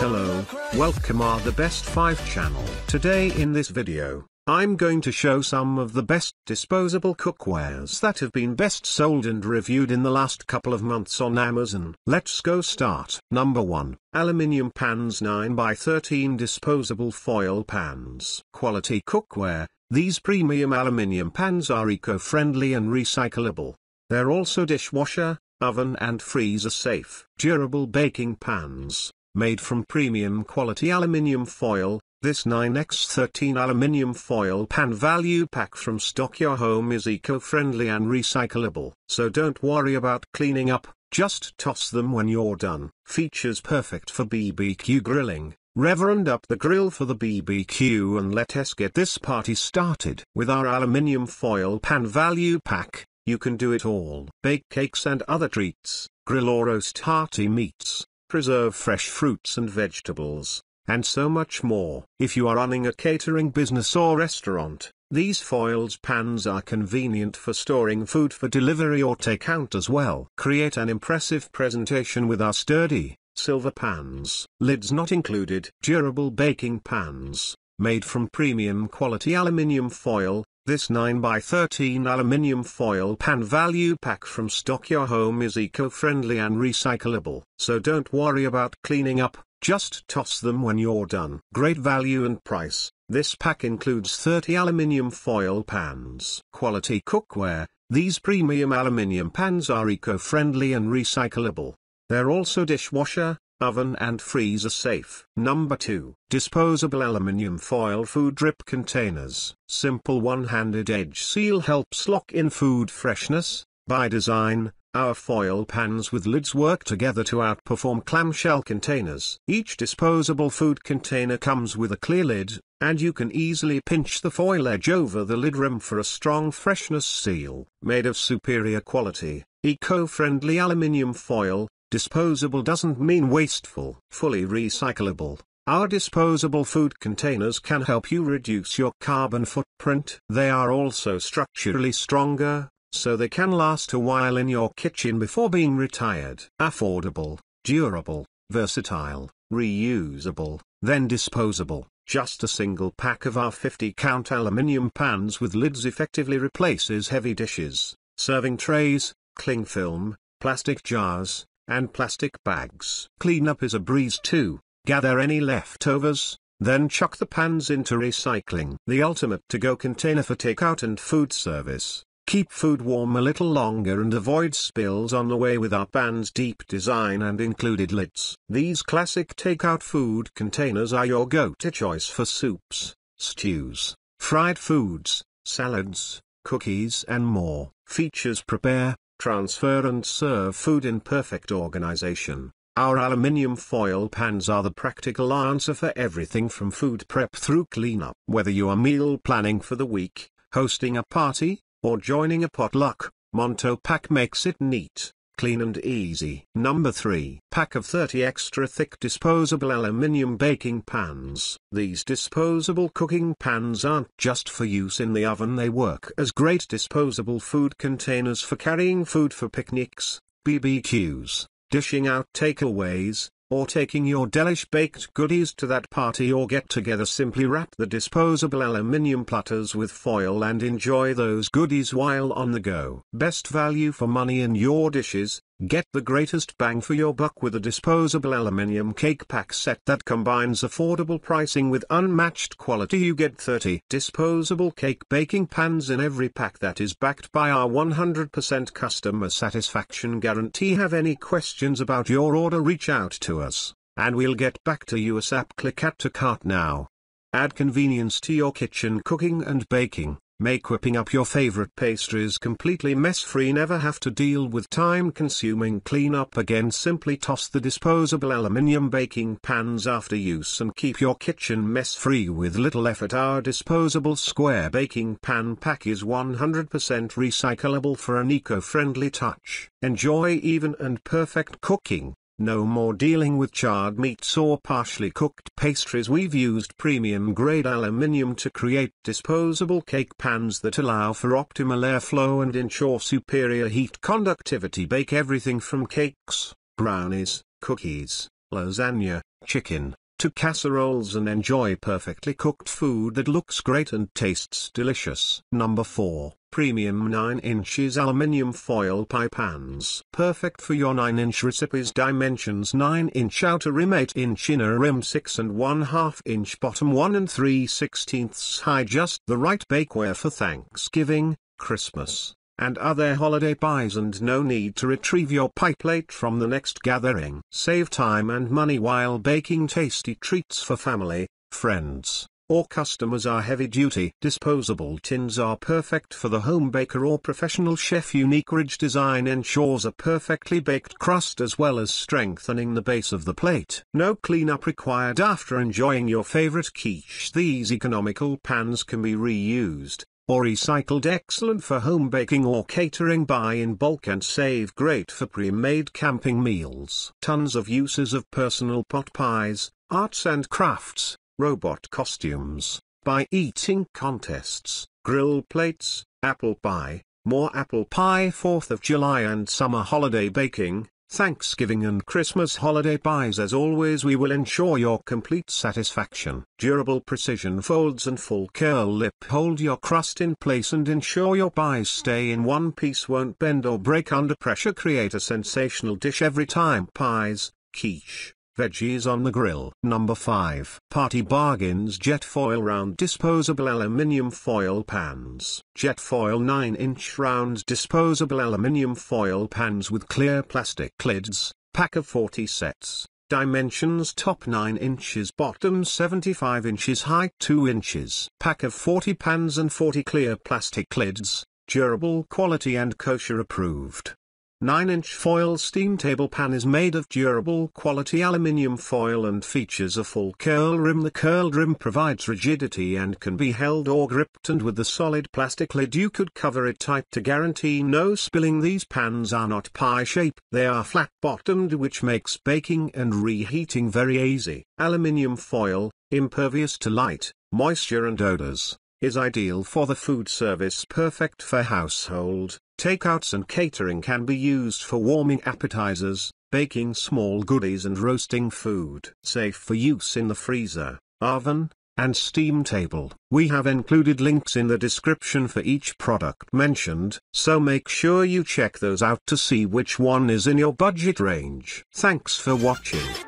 Hello, welcome to the Best 5 channel. Today in this video, I'm going to show some of the best disposable cookwares that have been best sold and reviewed in the last couple of months on Amazon. Let's go start. Number 1. Aluminium pans 9x13 disposable foil pans. Quality cookware. These premium aluminium pans are eco-friendly and recyclable. They're also dishwasher, oven and freezer safe. Durable baking pans. Made from premium quality aluminium foil. This 9x13 aluminium foil pan value pack from Stock Your Home is eco-friendly and recyclable, so don't worry about cleaning up, just toss them when you're done. Features perfect for BBQ grilling. Reverend up the grill for the BBQ and let us get this party started. With our aluminium foil pan value pack, you can do it all. Bake cakes and other treats, grill or roast hearty meats, preserve fresh fruits and vegetables, and so much more. If you are running a catering business or restaurant, these foil pans are convenient for storing food for delivery or takeout as well. Create an impressive presentation with our sturdy, silver pans. Lids not included. Durable baking pans, made from premium quality aluminium foil. This 9x13 aluminium foil pan value pack from Stock Your Home is eco-friendly and recyclable, so don't worry about cleaning up. Just toss them when you're done. Great value and price. This pack includes 30 aluminium foil pans. Quality cookware. These premium aluminium pans are eco-friendly and recyclable. They're also dishwasher, oven and freezer safe. Number 2. Disposable aluminium foil food drip containers. Simple one-handed edge seal helps lock in food freshness. By design, our foil pans with lids work together to outperform clamshell containers. Each disposable food container comes with a clear lid, and you can easily pinch the foil edge over the lid rim for a strong freshness seal. Made of superior quality, eco-friendly aluminium foil, disposable doesn't mean wasteful. Fully recyclable, our disposable food containers can help you reduce your carbon footprint. They are also structurally stronger, so they can last a while in your kitchen before being retired. Affordable, durable, versatile, reusable, then disposable. Just a single pack of our 50-count aluminium pans with lids effectively replaces heavy dishes, serving trays, cling film, plastic jars, and plastic bags. Cleanup is a breeze too. Gather any leftovers, then chuck the pans into recycling. The ultimate to-go container for takeout and food service. Keep food warm a little longer and avoid spills on the way with our pan's deep design and included lids. These classic takeout food containers are your go-to choice for soups, stews, fried foods, salads, cookies and more. Features: prepare, transfer and serve food in perfect organization. Our aluminium foil pans are the practical answer for everything from food prep through cleanup. Whether you are meal planning for the week, hosting a party, or joining a potluck, Monto Pack makes it neat, clean and easy. Number 3. Pack of 30 extra thick disposable aluminium baking pans. These disposable cooking pans aren't just for use in the oven. They work as great disposable food containers for carrying food for picnics, BBQs, dishing out takeaways, or taking your delish baked goodies to that party or get-together. Simply wrap the disposable aluminium platters with foil and enjoy those goodies while on the go. Best value for money in your dishes. Get the greatest bang for your buck with a disposable aluminium cake pack set that combines affordable pricing with unmatched quality. You get 30 disposable cake baking pans in every pack that is backed by our 100% customer satisfaction guarantee. Have any questions about your order? Reach out to us, and we'll get back to you ASAP. Click Add to Cart now. Add convenience to your kitchen cooking and baking. Make whipping up your favorite pastries completely mess-free. Never have to deal with time-consuming cleanup again. Simply toss the disposable aluminium baking pans after use and keep your kitchen mess-free with little effort. Our disposable square baking pan pack is 100% recyclable for an eco-friendly touch. Enjoy even and perfect cooking. No more dealing with charred meats or partially cooked pastries. We've used premium grade aluminium to create disposable cake pans that allow for optimal airflow and ensure superior heat conductivity. Bake everything from cakes, brownies, cookies, lasagna, chicken, to casseroles, and enjoy perfectly cooked food that looks great and tastes delicious. Number 4. Premium 9-inch aluminium foil pie pans. Perfect for your 9-inch recipes. Dimensions: 9-inch outer rim, 8-inch inner rim, 6 1/2-inch bottom, 1 3/16 high. Just the right bakeware for Thanksgiving, Christmas, and other holiday pies, and no need to retrieve your pie plate from the next gathering. Save time and money while baking tasty treats for family, friends, or customers. Are heavy-duty disposable tins are perfect for the home baker or professional chef. Unique ridge design ensures a perfectly baked crust as well as strengthening the base of the plate. No cleanup required after enjoying your favorite quiche. These economical pans can be reused or recycled. Excellent for home baking or catering. Buy in bulk and save. Great for pre-made camping meals. Tons of uses of personal pot pies, arts and crafts, robot costumes, pie eating contests, grill plates, apple pie, more apple pie, 4th of July and summer holiday baking, Thanksgiving and Christmas holiday pies. As always, we will ensure your complete satisfaction. Durable precision folds and full curl lip hold your crust in place and ensure your pies stay in one piece, won't bend or break under pressure. Create a sensational dish every time. Pies, quiche, veggies on the grill. Number 5. Party Bargains Jetfoil Round Disposable Aluminium Foil Pans. Jetfoil 9-inch round disposable aluminium foil pans with clear plastic lids, pack of 40 sets. Dimensions: top 9 inches, bottom 75 inches, height 2 inches. Pack of 40 pans and 40 clear plastic lids, durable quality and kosher approved. 9-inch foil steam table pan is made of durable quality aluminium foil and features a full curl rim. The curled rim provides rigidity and can be held or gripped, and with the solid plastic lid you could cover it tight to guarantee no spilling. These pans are not pie-shaped, they are flat-bottomed, which makes baking and reheating very easy. Aluminium foil, impervious to light, moisture and odors, is ideal for the food service. Perfect for household, takeouts and catering. Can be used for warming appetizers, baking small goodies, and roasting food. Safe for use in the freezer, oven, and steam table. We have included links in the description for each product mentioned, so make sure you check those out to see which one is in your budget range. Thanks for watching.